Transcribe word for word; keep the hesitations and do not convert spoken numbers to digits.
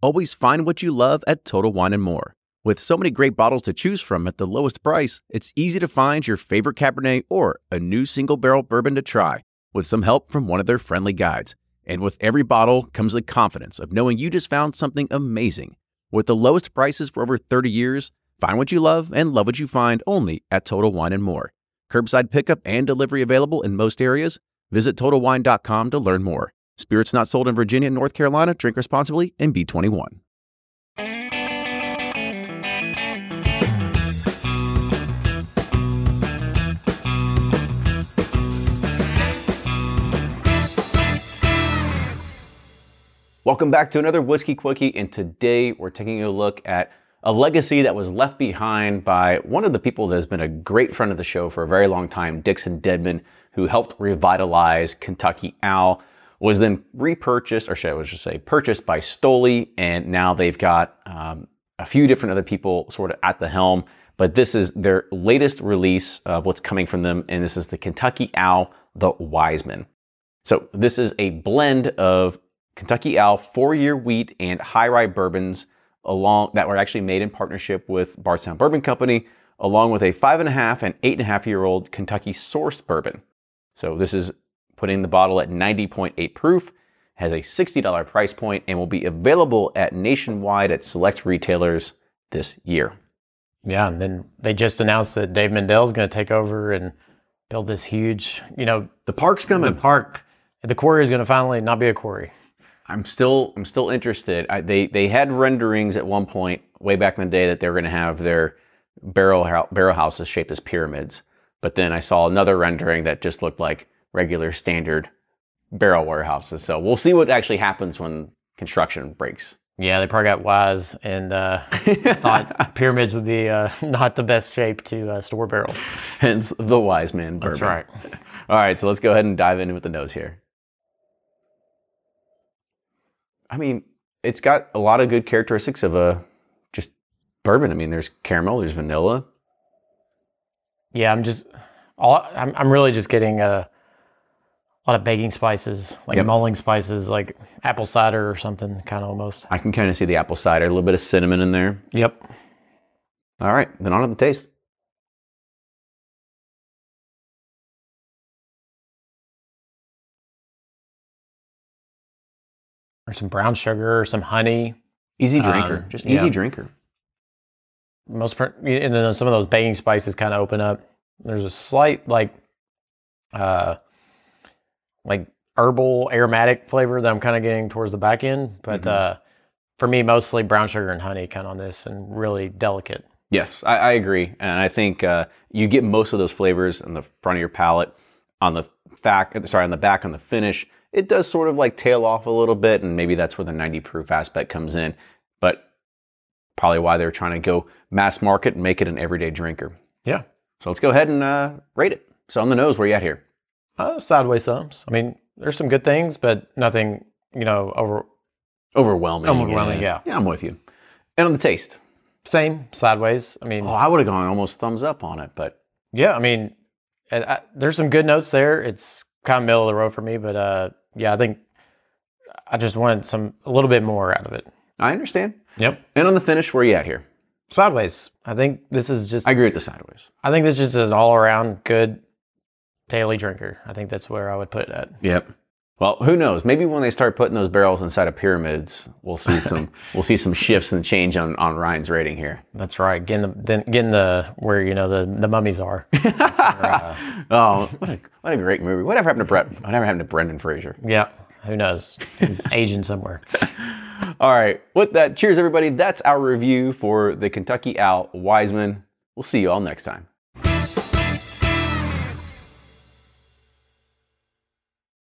Always find what you love at Total Wine and More. With so many great bottles to choose from at the lowest price, it's easy to find your favorite Cabernet or a new single-barrel bourbon to try with some help from one of their friendly guides. And with every bottle comes the confidence of knowing you just found something amazing. With the lowest prices for over thirty years, find what you love and love what you find only at Total Wine and More. Curbside pickup and delivery available in most areas. Visit total wine dot com to learn more. Spirits not sold in Virginia and North Carolina. Drink responsibly and be twenty-one. Welcome back to another Whiskey Quickie, and today we're taking a look at a legacy that was left behind by one of the people that has been a great friend of the show for a very long time, Dixon Dedman, who helped revitalize Kentucky Owl, was then repurchased, or should I just say purchased by Stoli, and now they've got um, a few different other people sort of at the helm, but this is their latest release of what's coming from them, and this is the Kentucky Owl, the Wiseman. So this is a blend of Kentucky Owl four-year wheat and high-rye bourbons along that were actually made in partnership with Bardstown Bourbon Company, along with a five and a half and eight and a half year old Kentucky sourced bourbon. So this is putting the bottle at ninety point eight proof, has a sixty dollar price point, and will be available at nationwide at select retailers this year. Yeah, and then they just announced that Dave Mendel is going to take over and build this huge, you know, the park's coming. The park, the quarry is going to finally not be a quarry. I'm still, I'm still interested. I, they, they had renderings at one point way back in the day that they were going to have their barrel, barrel houses shaped as pyramids. But then I saw another rendering that just looked like regular standard barrel warehouses. So we'll see what actually happens when construction breaks. Yeah, they probably got wise and uh, thought pyramids would be uh, not the best shape to uh, store barrels. Hence the wise man bourbon. That's right. All right, so let's go ahead and dive in with the nose here. I mean, it's got a lot of good characteristics of a just bourbon. I mean, there's caramel, there's vanilla. Yeah, I'm just, all, I'm, I'm really just getting a, a lot of baking spices, like yep. mulling spices, like apple cider or something, kind of almost. I can kind of see the apple cider, a little bit of cinnamon in there. Yep. All right, then on to the taste. Or some brown sugar, or some honey. Easy drinker, um, just easy yeah. drinker. Most, and then some of those baking spices kind of open up. There's a slight like, uh, like herbal aromatic flavor that I'm kind of getting towards the back end. But mm-hmm. uh, for me, mostly brown sugar and honey kind of on this, and really delicate. Yes, I, I agree, and I think uh, you get most of those flavors in the front of your palate, on the back. Sorry, on the back on the finish. It does sort of like tail off a little bit, and maybe that's where the ninety proof aspect comes in, but probably why they're trying to go mass market and make it an everyday drinker. Yeah. So let's go ahead and uh, rate it. So on the nose, where are you at here? Uh, sideways thumbs. I mean, there's some good things, but nothing, you know, over... Overwhelming. Overwhelming, yeah. Yeah, I'm with you. And on the taste? Same, sideways. I mean... Oh, I would have gone almost thumbs up on it, but... Yeah, I mean, I, I, there's some good notes there. It's kind of middle of the road for me, but... Uh, Yeah, I think I just wanted some a little bit more out of it. I understand. Yep. And on the finish, where are you at here? Sideways. I think this is just... I agree with the sideways. I think this is just an all-around good daily drinker. I think that's where I would put it at. Yep. Well, who knows? Maybe when they start putting those barrels inside of pyramids, we'll see some we'll see some shifts and change on, on Ryan's rating here. That's right. Getting the then getting the where you know the, the mummies are. Where, uh, oh, what a what a great movie! Whatever happened to Brett? Whatever happened to Brendan Fraser? Yeah, who knows? He's aging somewhere. All right. With that, cheers, everybody. That's our review for the Kentucky Owl Wiseman. We'll see you all next time.